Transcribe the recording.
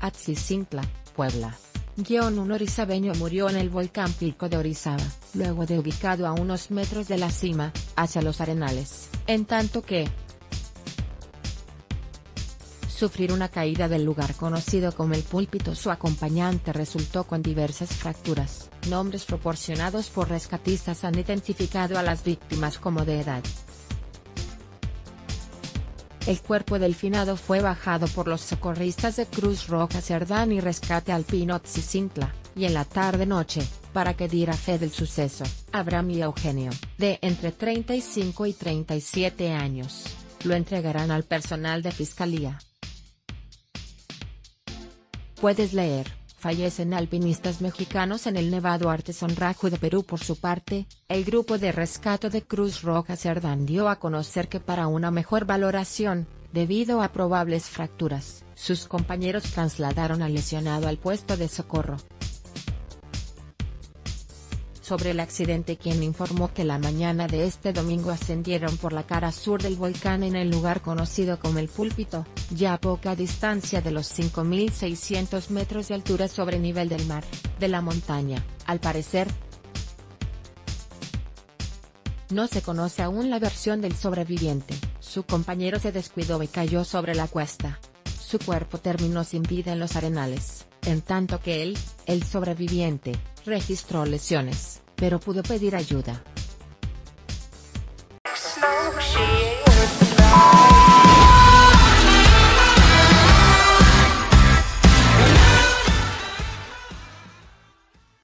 Atzizintla, Puebla. Un orizabeño murió en el volcán Pico de Orizaba, luego de ubicado a unos metros de la cima, hacia Los Arenales, en tanto que sufrir una caída del lugar conocido como El Púlpito. Su acompañante resultó con diversas fracturas. Nombres proporcionados por rescatistas han identificado a las víctimas como de edad. El cuerpo del finado fue bajado por los socorristas de Cruz Roja Serdán y Rescate al Pino Xicintla, y en la tarde-noche, para que diera fe del suceso, Abraham y Eugenio, de entre 35 y 37 años, lo entregarán al personal de fiscalía. Puedes leer, fallecen alpinistas mexicanos en el nevado Artesonraju de Perú. Por su parte, el grupo de rescate de Cruz Roja Serdán dio a conocer que para una mejor valoración, debido a probables fracturas, sus compañeros trasladaron al lesionado al puesto de socorro. Sobre el accidente, quien informó que la mañana de este domingo ascendieron por la cara sur del volcán en el lugar conocido como El Púlpito, ya a poca distancia de los 5.600 metros de altura sobre el nivel del mar, de la montaña. Al parecer, no se conoce aún la versión del sobreviviente. Su compañero se descuidó y cayó sobre la cuesta. Su cuerpo terminó sin vida en Los Arenales, en tanto que él, el sobreviviente, registró lesiones, pero pudo pedir ayuda.